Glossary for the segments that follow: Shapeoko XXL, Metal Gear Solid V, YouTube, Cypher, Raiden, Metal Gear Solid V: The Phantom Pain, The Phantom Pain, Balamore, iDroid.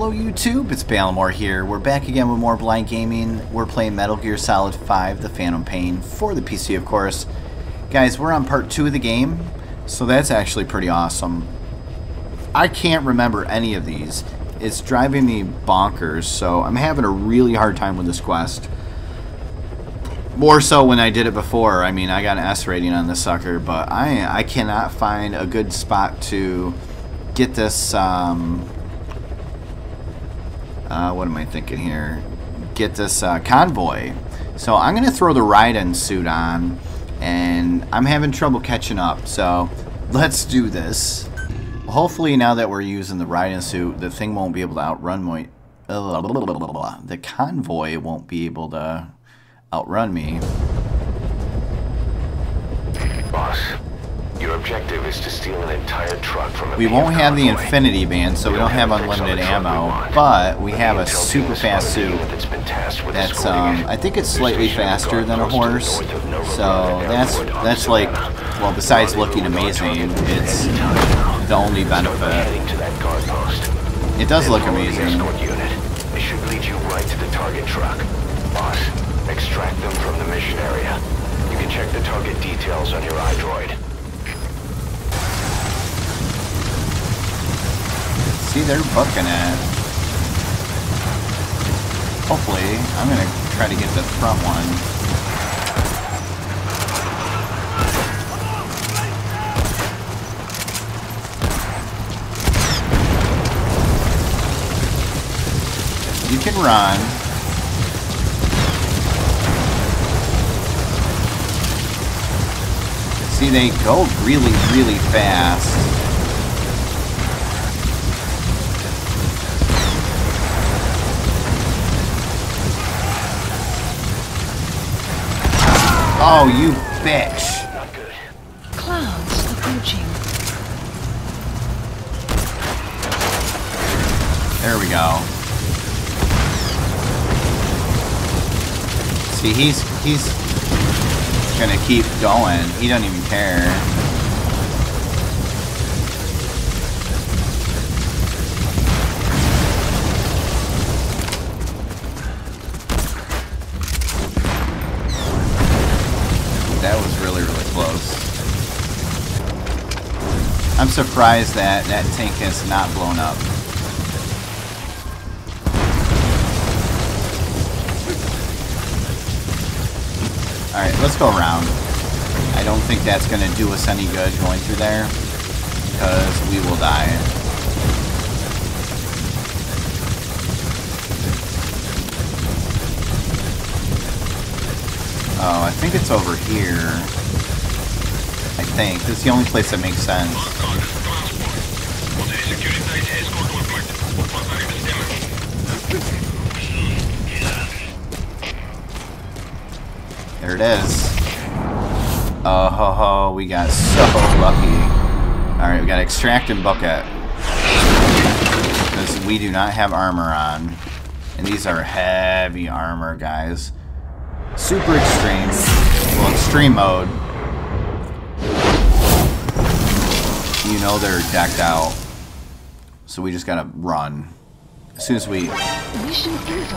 Hello YouTube, it's Balamore here. We're back again with more blind gaming. We're playing Metal Gear Solid V, The Phantom Pain, for the PC of course. Guys, we're on part 2 of the game, so that's actually pretty awesome. I can't remember any of these. It's driving me bonkers, so I'm having a really hard time with this quest. More so when I did it before. I mean, I got an S rating on this sucker, but I cannot find a good spot to get this, convoy. So I'm going to throw the Raiden suit on, and I'm having trouble catching up, so let's do this. Hopefully now that we're using the Raiden suit, the thing won't be able to outrun me. The convoy won't be able to outrun me. Boss, your objective is to steal an entire truck from the We won't have the Infinity Band, so we don't have unlimited ammo, but we have a super fast suit that's, I think it's slightly faster than a horse, so that's like, well, besides looking amazing, it's the only benefit. It does look amazing. It should lead you right to the target truck. Boss, extract them from the mission area. You can check the target details on your iDroid. See, they're bucking it. Hopefully, I'm going to try to get the front one. You can run. See, they go really, really fast. Oh, you bitch. Not good. Clouds approaching. There we go. See, he's gonna keep going. He doesn't even care. That was really, really close. I'm surprised that that tank has not blown up. Alright, let's go around. I don't think that's going to do us any good going through there, because we will die. Oh, I think it's over here. I think. This is the only place that makes sense. There it is. Oh ho ho, we got so lucky. Alright, we got extract and bucket. Because we do not have armor on. And these are heavy armor, guys. Super extreme. Well, extreme mode. You know they're decked out. So we just gotta run. As soon as we... Mission info.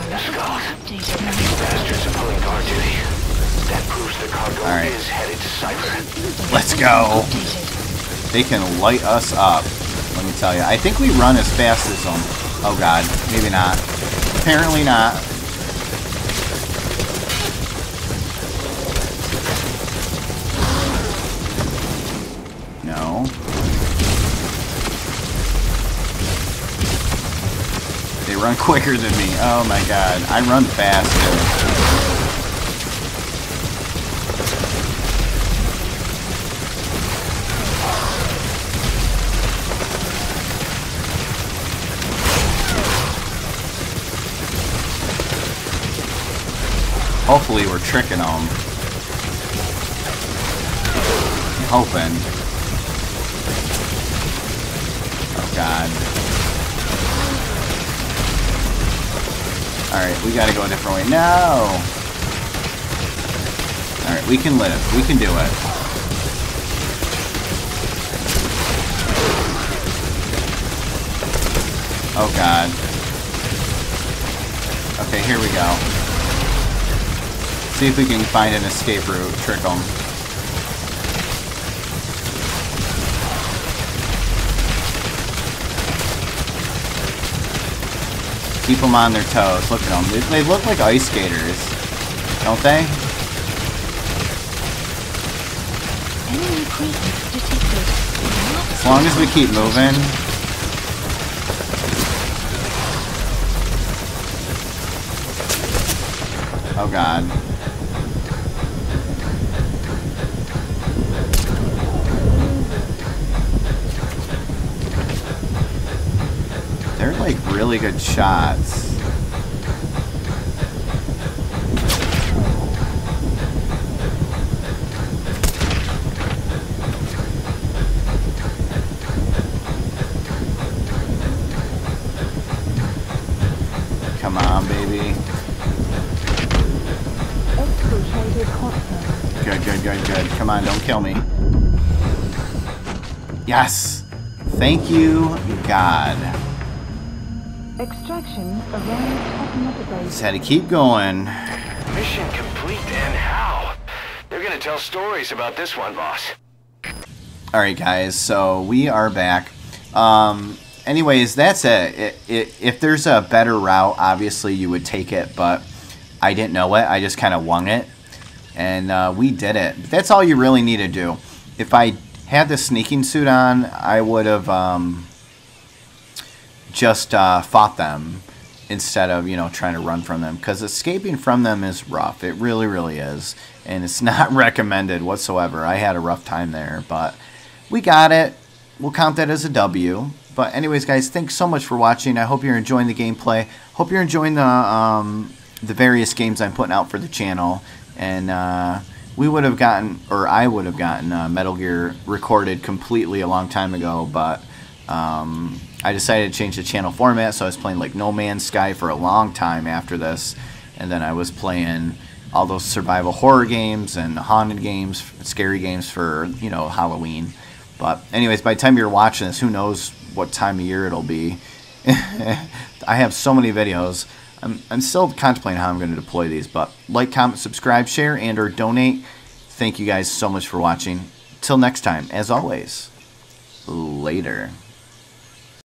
These bastards are pulling guard duty. That proves the cargo is headed to Cypher. Let's go. They can light us up. Let me tell you. I think we run as fast as them. Oh god. Maybe not. Apparently not. No. They run quicker than me. Oh my god. I run faster. Hopefully we're tricking them. I'm hoping. Oh god. Alright, we gotta go a different way. No! Alright, we can live. We can do it. Oh god. Okay, here we go. See if we can find an escape route, trick them. Keep them on their toes. Look at them. They look like ice skaters, don't they? As long as we keep moving. Oh god. They're like really good shots. Come on, baby. Good, good, good, good. Come on, don't kill me. Yes! Thank you, God. Extraction around. Just had to keep going. Mission complete, and how? They're gonna tell stories about this one, boss. Alright, guys, so we are back. Anyways, that's it. If there's a better route, obviously you would take it, but I didn't know it. I just kind of won it. And we did it. But that's all you really need to do. If I had the sneaking suit on, I would have just fought them instead of, you know, trying to run from them. Because escaping from them is rough. It really, really is. And it's not recommended whatsoever. I had a rough time there. But we got it. We'll count that as a W. But anyways, guys, thanks so much for watching. I hope you're enjoying the gameplay. Hope you're enjoying the various games I'm putting out for the channel. And we would have gotten, or I would have gotten, Metal Gear recorded completely a long time ago, but I decided to change the channel format, so I was playing like No Man's Sky for a long time after this, and then I was playing all those survival horror games and haunted games, scary games for, you know, Halloween. But anyways, by the time you're watching this, who knows what time of year it'll be. I have so many videos. I'm still contemplating how I'm going to deploy these, but like, comment, subscribe, share, and or donate. Thank you guys so much for watching. Till next time, as always, later.